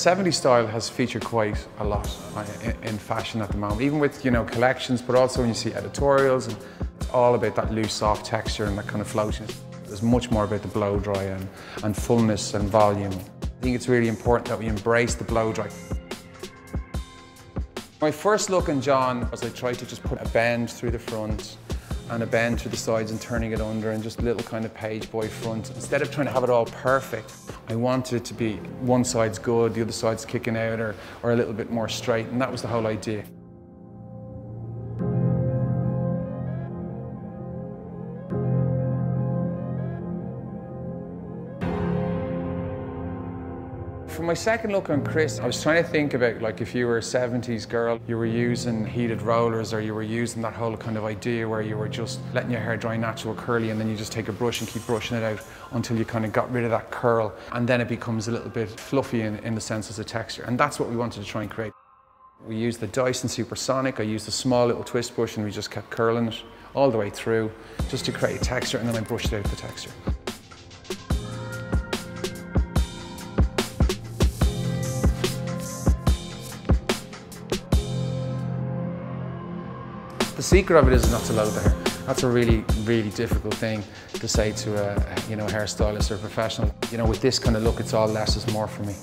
70s style has featured quite a lot in fashion at the moment, even with, you know, collections, but also when you see editorials, and it's all about that loose, soft texture and that kind of floating. It's much more about the blow-dry and fullness and volume. I think it's really important that we embrace the blow-dry. My first look in John was I tried to just put a bend through the front and a bend through the sides and turning it under and just a little kind of page boy front. Instead of trying to have it all perfect, I wanted it to be one side's good, the other side's kicking out or a little bit more straight, and that was the whole idea. For my second look on Chris, I was trying to think about, like, if you were a 70s girl, you were using heated rollers or you were using that whole kind of idea where you were just letting your hair dry natural curly and then you just take a brush and keep brushing it out until you kind of got rid of that curl, and then it becomes a little bit fluffy in the sense of the texture, and that's what we wanted to try and create. We used the Dyson Supersonic, I used a small little twist brush and we just kept curling it all the way through just to create a texture, and then I brushed out the texture. The secret of it is not to load the hair. That's a really, really difficult thing to say to a hairstylist or a professional. You know, with this kind of look, it's all less is more for me.